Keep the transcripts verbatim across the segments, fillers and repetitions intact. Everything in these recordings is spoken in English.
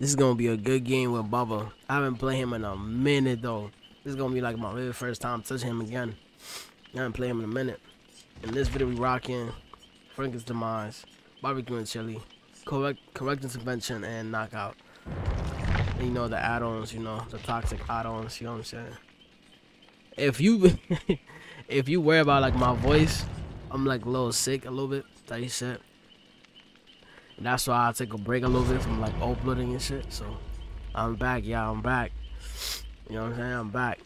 This is going to be a good game with Bubba. I haven't played him in a minute, though. This is going to be like my very first time touching him again. I haven't played him in a minute. In this video, we rocking Frank's Demise, Barbecue and Chili, correct, correct Intervention, and Knockout. And you know, the add-ons, you know, the toxic add-ons, you know what I'm saying? If you, if you worry about, like, my voice, I'm, like, a little sick a little bit, that you said. And that's why I take a break a little bit from, like, uploading and shit. So, I'm back, yeah, I'm back. You know what I'm saying? I'm back.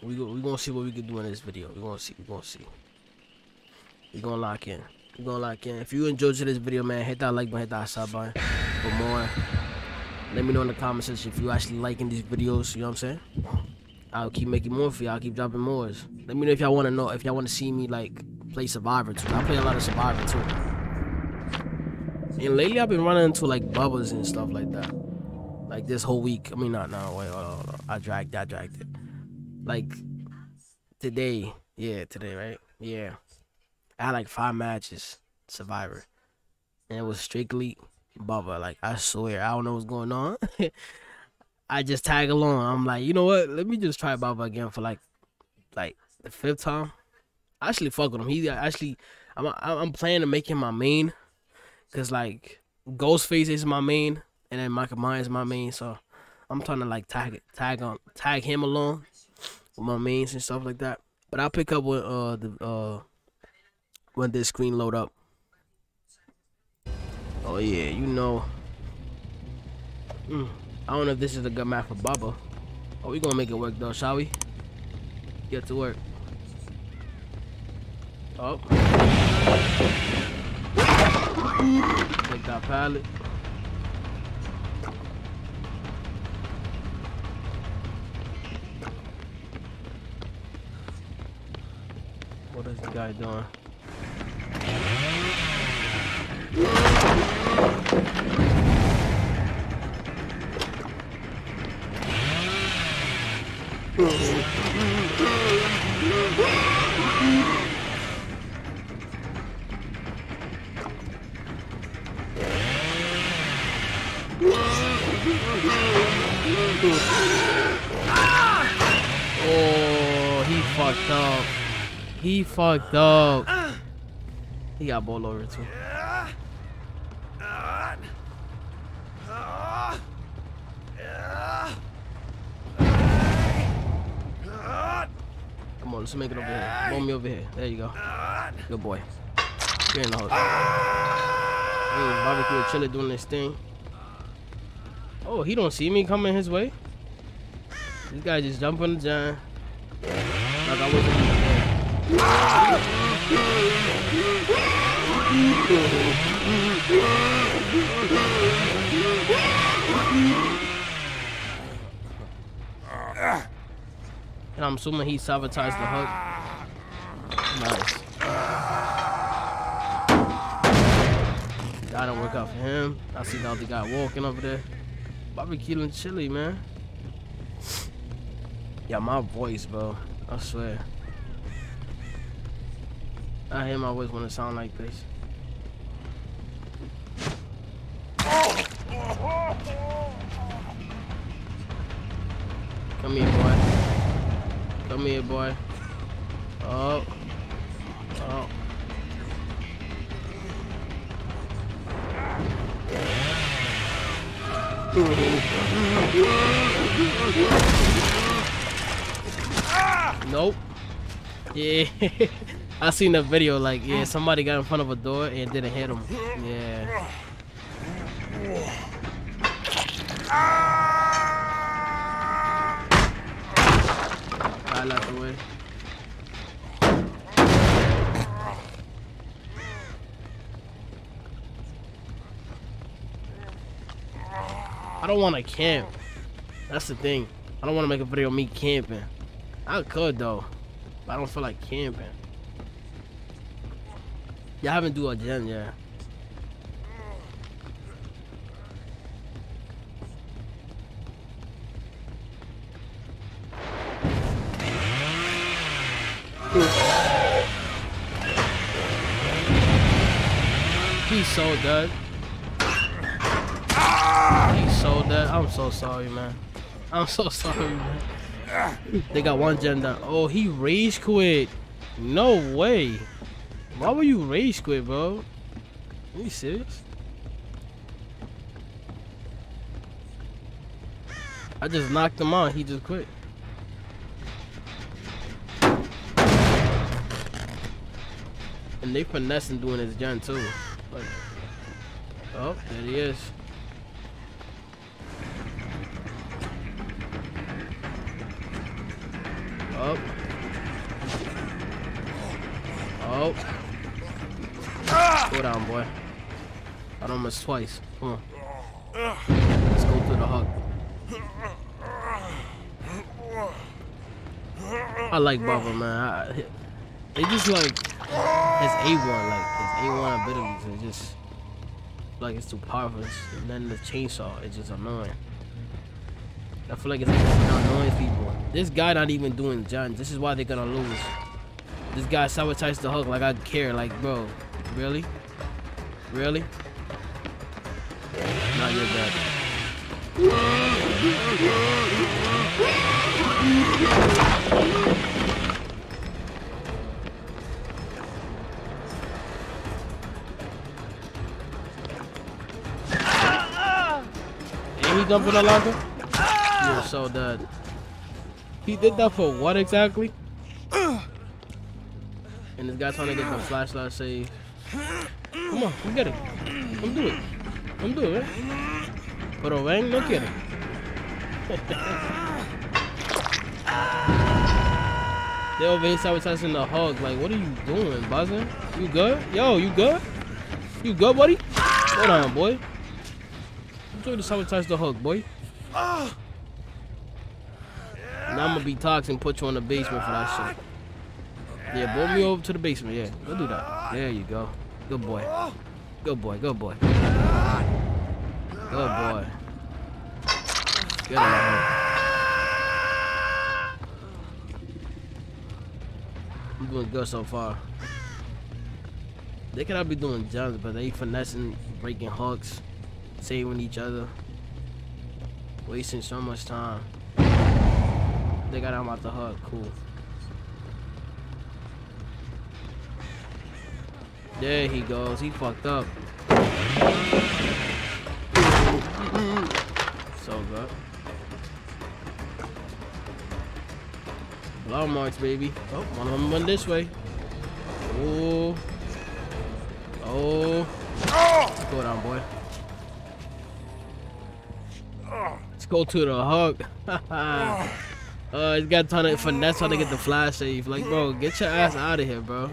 We go, we gonna see what we can do in this video. We gonna see, we gonna see. We gonna lock in. We gonna lock in. If you enjoyed this video, man, hit that like button, hit that sub button for more. Let me know in the comment section if you actually liking these videos. You know what I'm saying? I'll keep making more for y'all. I'll keep dropping more. Let me know if y'all wanna know if y'all wanna see me like play Survivor too. I play a lot of Survivor too. And lately I've been running into like bubbles and stuff like that. Like this whole week. I mean, not no wait, hold on, hold on. I dragged, I dragged it. Like today, yeah, today, right? Yeah, I had like five matches, Survivor, and it was strictly Bubba. Like I swear, I don't know what's going on. I just tag along. I'm like, you know what? Let me just try Bubba again for like, like the fifth time. I actually fuck with him. He actually, I'm I'm planning to make him my main, cause like Ghostface is my main, and then Michael Myers is my main. So I'm trying to like tag tag on tag him along with my mains and stuff like that. But I'll pick up when uh the uh when this screen load up. Oh yeah, you know. Mm, I don't know if this is a good map for Bubba. Oh, we gonna make it work though, shall we? Get to work. Oh. Take that pallet. What is the guy doing? Oh, he fucked up. He fucked up. He got Boilover too. Come on, let's make it over here. Roll me over here. There you go. Good boy. You're in the hole. Hey, Barbecue and Chili doing this thing. Oh, he don't see me coming his way. This guy just jumped on the giant. Like I wasn't. And I'm assuming he sabotaged the hook. Nice. Gotta work out for him. I see the other guy walking over there. Barbecue and Chili, man. Yeah, my voice, bro. I swear. I hear my voice when it sound like this. Come here, boy. Come here, boy. Oh. Oh. Nope. Yeah. I seen the video, like, yeah, somebody got in front of a door and didn't hit him. Yeah. I left the way. I don't want to camp. That's the thing. I don't want to make a video of me camping. I could, though. But I don't feel like camping. Yeah, I haven't do a gen, yeah. He's so dead. I'm so sorry, man. I'm so sorry, man. They got one gem down. Oh, he rage quit. No way. Why would you rage quit, bro? Are you serious? I just knocked him out. He just quit. And they finessing doing his gen too. Like, oh, there he is. Oh. Oh. Go down, boy. I don't miss twice. Come on. Let's go through the hug. I like Bubba, man. I, they just like his A one, like his A one abilities are just like it's too powerful. And then the chainsaw is just annoying. I feel like it's annoying people. This guy not even doing John. This is why they're gonna lose. This guy sabotaged the hug like I care. Like, bro, really? Really? Not your bad. And he dumped with a locker? You're so dead. He did that for what exactly? And this guy trying to get the flashlight saved. Come on, we get it. Come do it. Come do it. Pero ven, no quiere. They over here sabotaging the hog. Like, what are you doing, buzzing? You good? Yo, you good? You good, buddy? Hold on, boy. I'm trying to sabotage the hog, boy. Now I'm gonna be toxic and put you in the basement for that shit. Yeah, bolt me over to the basement. Yeah, go do that. There you go. Good boy. Good boy. Good boy. Good boy. Get out of here. I'm doing good so far. They cannot be doing jumps, but they finessing, breaking hooks, saving each other, wasting so much time. They got him out the hug. Cool. There he goes. He fucked up. So good. Blow marks, baby. Oh, one of them went this way. Oh. Oh. Go down, boy. Let's go to the hug. Ha Uh, he's got time to finesse how to get the flash save. Like, bro, get your ass out of here, bro.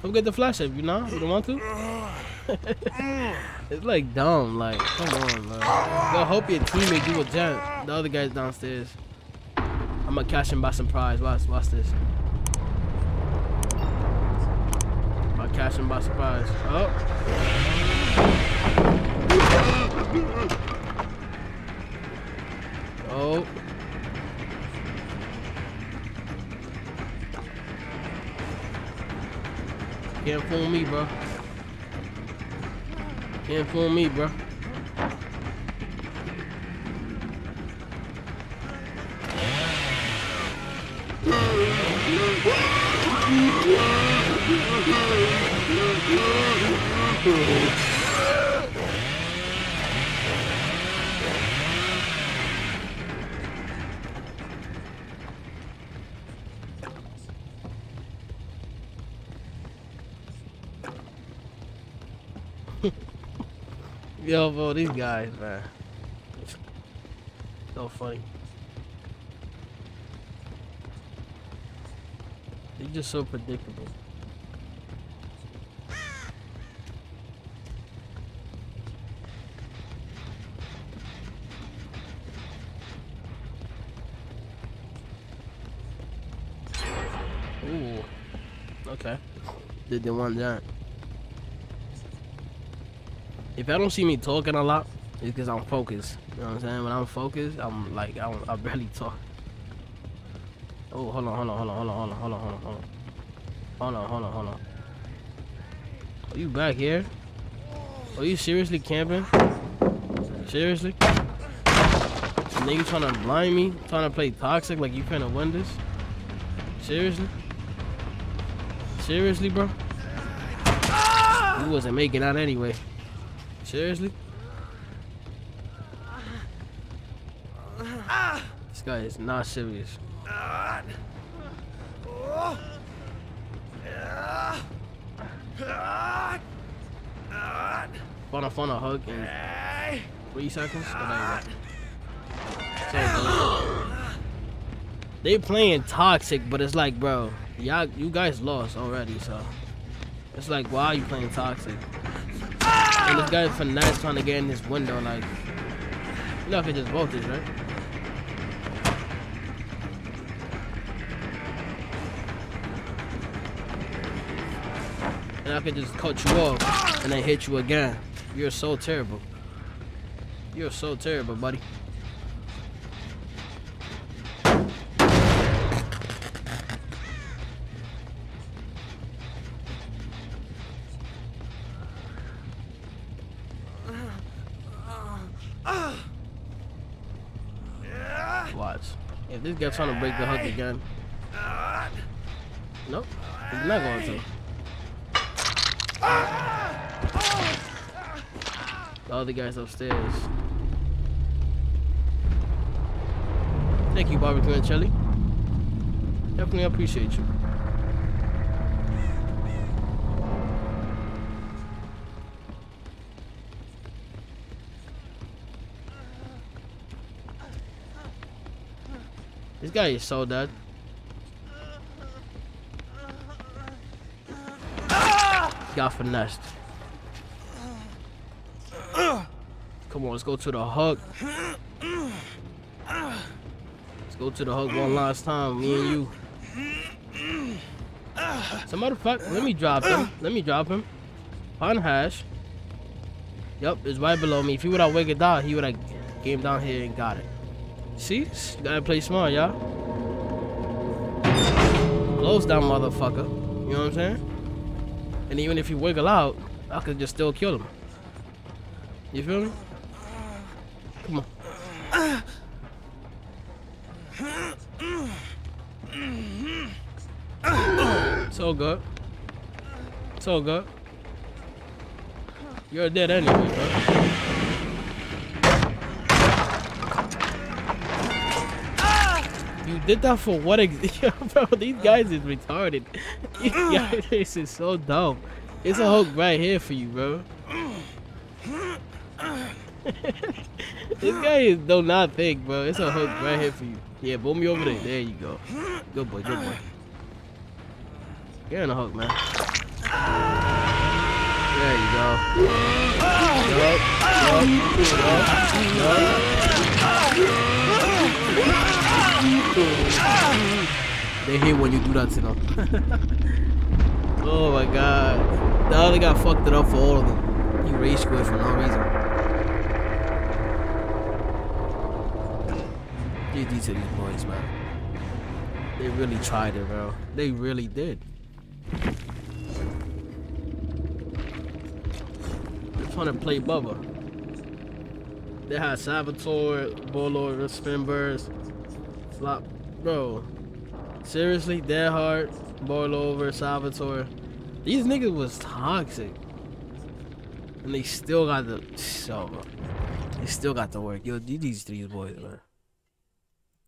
Come get the flash save, you know? You don't want to? It's like dumb. Like, come on, bro. Go hope your teammate do a jump. The other guy's downstairs. I'm gonna catch him by surprise. Watch, watch this. I'll catch him by surprise. Oh. Oh. Can't fool me, bro. Can't fool me, bro. Yo, bro, these guys, man. So funny. They're just so predictable. Ooh. Okay. Did the one giant. If y'all don't see me talking a lot, it's because I'm focused. You know what I'm saying? When I'm focused, I'm like, I, don't, I barely talk. Oh, hold on, hold on, hold on, hold on, hold on, hold on, hold on. Hold on, hold on, hold on. Are you back here? Are you seriously camping? Seriously? Nigga trying to blind me, trying to play toxic like you finna win this? Seriously? Seriously, bro? You wasn't making out anyway. Seriously? This guy is not serious. Fun a fun a hug in three seconds. But they playing toxic, but it's like, bro, y'all, you guys lost already, so it's like, why are you playing toxic? And this guy finesse trying to get in this window, like, you know, if it just voltage, right? And I could just cut you off and then hit you again. You're so terrible. You're so terrible, buddy. Watch. If this guy's trying to break the hook again. Nope. He's not going to. The other guy's upstairs. Thank you, Barbecue and Chili. Definitely appreciate you. This guy is so dead. Got finessed. Come on, let's go to the hook. Let's go to the hook one last time, me and you. As a matter of fact, let me drop him. Let me drop him. Pun hash. Yep, it's right below me. If he would have wiggled out, he would have came down here and got it. See? Gotta play smart, y'all. Close down, motherfucker. You know what I'm saying? And even if you wiggle out, I could just still kill him. You feel me? Come on. It's all good. It's all good. You're dead anyway, bro. You did that for what? Bro, these guys is retarded. These guys, this is so dumb. It's a hook right here for you, bro. This guy is, do not think, bro. It's a hook right here for you. Yeah, boom me over there. There you go. Good boy, good boy. You're in a hook, man. There you go. Go, go, go, go. They hate when you do that to them. Oh my god. The other guy fucked it up for all of them. He rage quit for no reason. G G to these boys, man. They really tried it, bro. They really did. They're trying to play Bubba. They had Saboteur, Boilover, Spin Burst, Flop. Bro, seriously, Deadheart, Boilover, Saboteur. These niggas was toxic. And they still got the... So, bro. They still got the work. Yo, G G's to these boys, man.